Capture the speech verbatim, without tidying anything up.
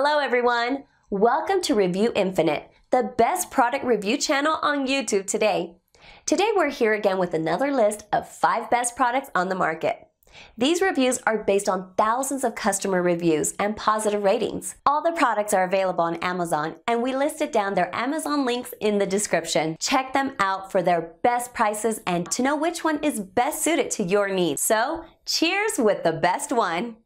Hello everyone! Welcome to Review Infinite, the best product review channel on YouTube today. Today we're here again with another list of five best products on the market. These reviews are based on thousands of customer reviews and positive ratings. All the products are available on Amazon, and we listed down their Amazon links in the description. Check them out for their best prices and to know which one is best suited to your needs. So, cheers with the best one!